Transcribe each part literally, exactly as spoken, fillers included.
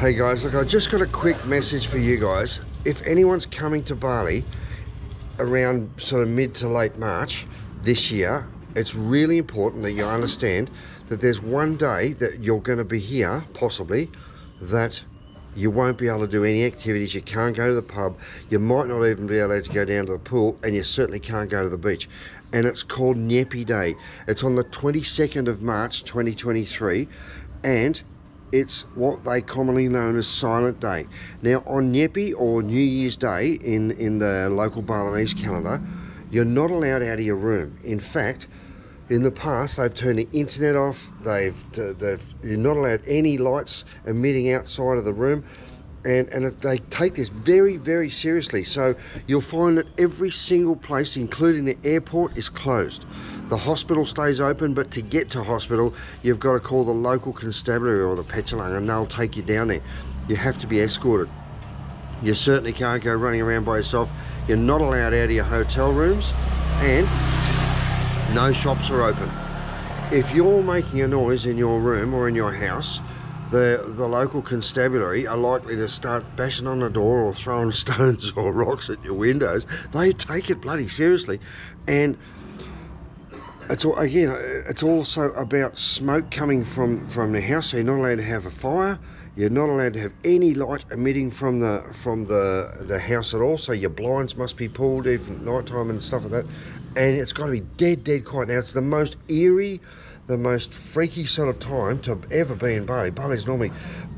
Hey guys, look, I just got a quick message for you guys. If anyone's coming to Bali around sort of mid to late March this year, it's really important that you understand that there's one day that you're going to be here, possibly, that you won't be able to do any activities. You can't go to the pub, you might not even be allowed to go down to the pool, and you certainly can't go to the beach. And it's called Nyepi Day. It's on the twenty-second of March twenty twenty-three, and it's what they commonly known as Silent Day. Now on Nyepi, or New Year's Day in, in the local Balinese calendar, you're not allowed out of your room. In fact, in the past, they've turned the internet off, they've, they've, you're not allowed any lights emitting outside of the room, and, and they take this very, very seriously. So you'll find that every single place, including the airport, is closed. The hospital stays open, but to get to hospital, you've got to call the local constabulary or the Pecalang, and they'll take you down there. You have to be escorted. You certainly can't go running around by yourself. You're not allowed out of your hotel rooms, and no shops are open. If you're making a noise in your room or in your house, the, the local constabulary are likely to start bashing on the door or throwing stones or rocks at your windows. They take it bloody seriously. And it's all, again, it's also about smoke coming from, from the house, so you're not allowed to have a fire, you're not allowed to have any light emitting from the from the, the house at all, so your blinds must be pulled even night time and stuff like that. And it's got to be dead, dead quiet. Now it's the most eerie, the most freaky sort of time to ever be in Bali. Bali's normally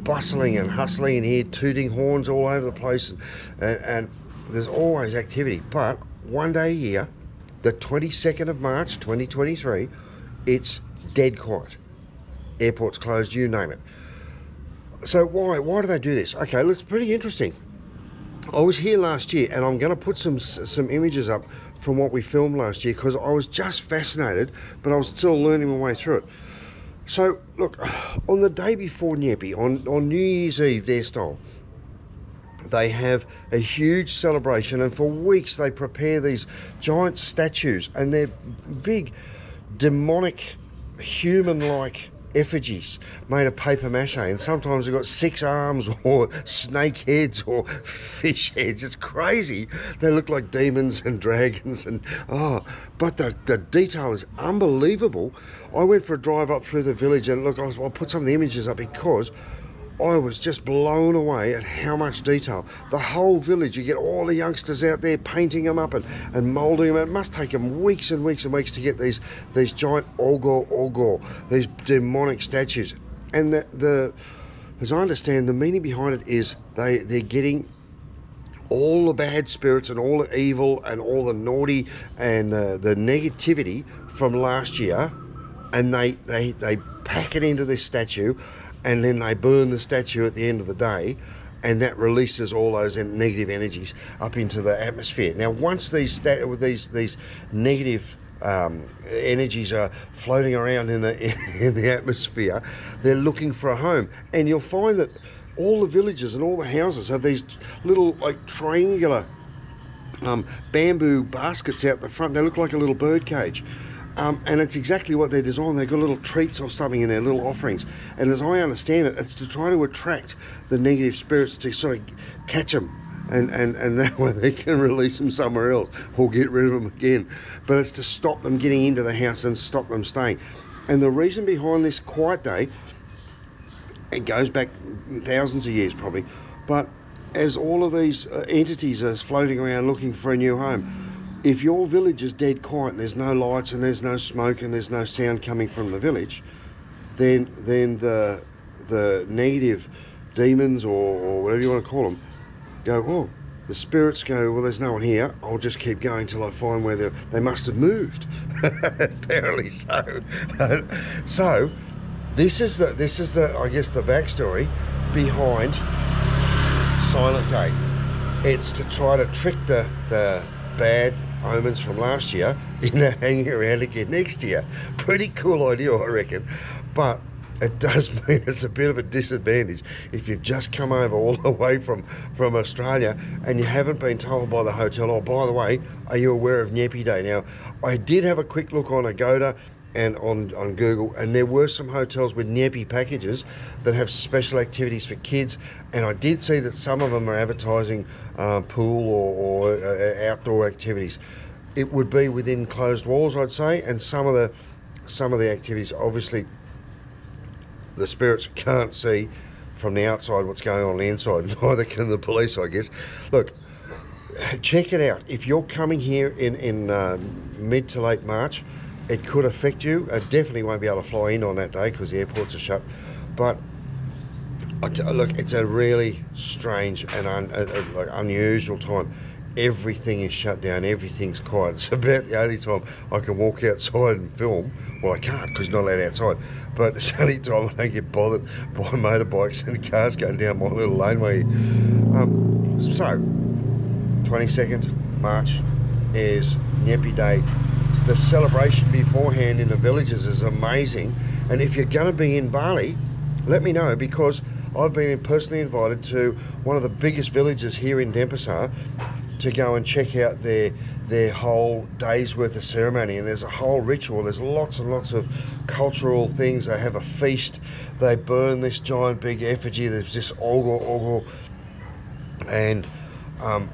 bustling and hustling in here, tooting horns all over the place, and, and, and there's always activity, but one day a year, the twenty-second of March twenty twenty-three, it's dead quiet. Airports closed, you name it. So why why do they do this? Okay, it's pretty interesting. I was here last year, and I'm going to put some some images up from what we filmed last year, because I was just fascinated, but I was still learning my way through it. So look, on the day before Nyepi, on, on New Year's Eve, their style, they have a huge celebration, and for weeks they prepare these giant statues, and they're big demonic human-like effigies made of paper mache, and sometimes they've got six arms or snake heads or fish heads. It's crazy. They look like demons and dragons, and oh, but the, the detail is unbelievable. I went for a drive up through the village, and look, I'll, I'll put some of the images up, because I was just blown away at how much detail. The whole village, you get all the youngsters out there painting them up and, and moulding them. It must take them weeks and weeks and weeks to get these these giant Ogoh Ogoh, these demonic statues. And the, the, as I understand, the meaning behind it is they, they're getting all the bad spirits and all the evil and all the naughty and uh, the negativity from last year, and they, they, they pack it into this statue, and then they burn the statue at the end of the day, and that releases all those negative energies up into the atmosphere. Now, once these stat these these negative um, energies are floating around in the in the atmosphere, they're looking for a home, and you'll find that all the villages and all the houses have these little like triangular um, bamboo baskets out the front. They look like a little bird cage. Um, and it's exactly what they design. They've got little treats or something in their little offerings. And as I understand it, it's to try to attract the negative spirits to sort of catch them. And, and, and that way they can release them somewhere else or get rid of them again. But it's to stop them getting into the house and stop them staying. And the reason behind this quiet day, it goes back thousands of years probably, but as all of these entities are floating around looking for a new home, if your village is dead quiet and there's no lights and there's no smoke and there's no sound coming from the village, then then the the negative demons or, or whatever you want to call them go, oh, the spirits go, well, there's no one here, I'll just keep going till I find where they're, they must have moved. Apparently so. So this is the this is the I guess the backstory behind Silent Day. It's to try to trick the the bad omens from last year into hanging around again next year. Pretty cool idea, I reckon, but it does mean it's a bit of a disadvantage if you've just come over all the way from from Australia and you haven't been told by the hotel, oh, by the way, are you aware of Nyepi Day? Now I did have a quick look on Agoda and on, on Google, and there were some hotels with Nyepi packages that have special activities for kids, and I did see that some of them are advertising uh, pool or, or uh, outdoor activities. It would be within closed walls, I'd say, and some of the some of the activities, obviously the spirits can't see from the outside what's going on, on the inside, neither can the police, I guess. Look, check it out. If you're coming here in, in uh, mid to late March, it could affect you. I definitely won't be able to fly in on that day because the airports are shut. But I t look, it's a really strange and un a, a, like unusual time. Everything is shut down, everything's quiet. It's about the only time I can walk outside and film. Well, I can't because I'm not allowed outside, but it's the only time I don't get bothered by motorbikes and cars going down my little laneway. Um, so, twenty-second March is Nyepi Day. The celebration beforehand in the villages is amazing, and if you're going to be in Bali, let me know, because I've been personally invited to one of the biggest villages here in Denpasar to go and check out their their whole day's worth of ceremony. And there's a whole ritual, there's lots and lots of cultural things. They have a feast, they burn this giant big effigy, there's this Ogoh Ogoh, and um,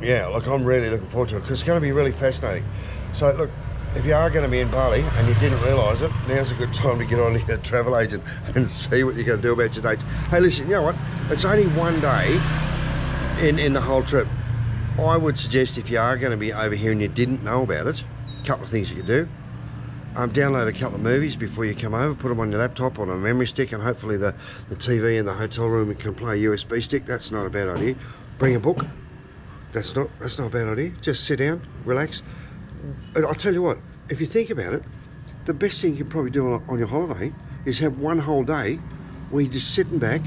yeah, look, I'm really looking forward to it because it's going to be really fascinating. So look, if you are going to be in Bali and you didn't realise it, now's a good time to get on your travel agent and see what you're going to do about your dates. Hey, listen, you know what? It's only one day in, in the whole trip. I would suggest if you are going to be over here and you didn't know about it, a couple of things you could do. Um, download a couple of movies before you come over, put them on your laptop, on a memory stick, and hopefully the, the T V in the hotel room can play a U S B stick. That's not a bad idea. Bring a book. That's not, that's not a bad idea. Just sit down, relax. I'll tell you what, if you think about it, the best thing you can probably do on, on your holiday is have one whole day where you're just sitting back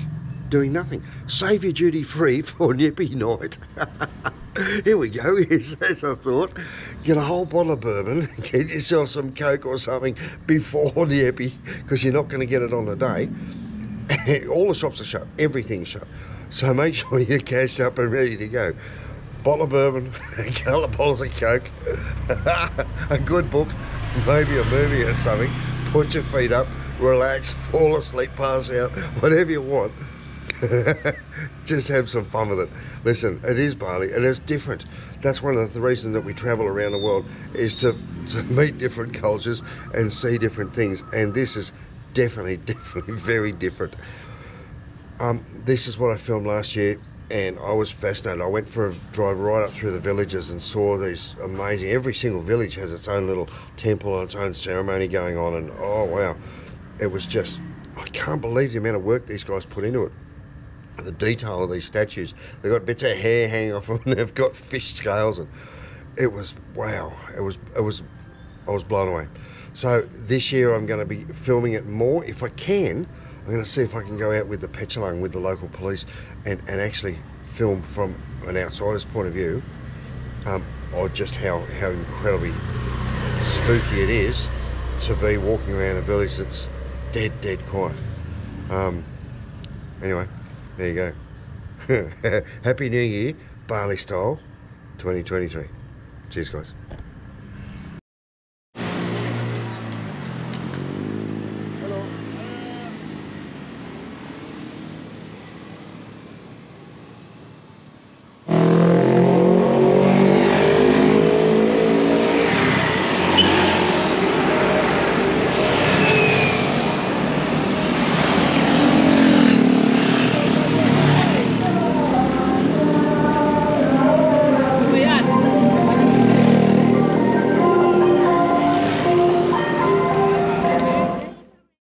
doing nothing. Save your duty free for Nyepi night. Here we go, yes, that's a thought. Get a whole bottle of bourbon, get yourself some Coke or something before Nyepi, because you're not going to get it on the day. All the shops are shut, everything's shut. So make sure you're cashed up and ready to go. Bottle of bourbon, a couple of bottles of Coke, a good book, maybe a movie or something, put your feet up, relax, fall asleep, pass out, whatever you want. Just have some fun with it. Listen, it is Bali and it's different. That's one of the reasons that we travel around the world, is to, to meet different cultures and see different things, and this is definitely, definitely very different. Um, this is what I filmed last year, and I was fascinated. I went for a drive right up through the villages and saw these amazing, every single village has its own little temple and its own ceremony going on, and oh wow, it was just, I can't believe the amount of work these guys put into it. The detail of these statues, they've got bits of hair hanging off them, and they've got fish scales, and it was, wow, it was, it was, I was blown away. So this year I'm going to be filming it more, if I can. I'm going to see if I can go out with the Pecalang, with the local police, and, and actually film from an outsider's point of view, um, or just how, how incredibly spooky it is to be walking around a village that's dead, dead quiet. Um, anyway, there you go. Happy New Year, Bali style, twenty twenty-three. Cheers, guys.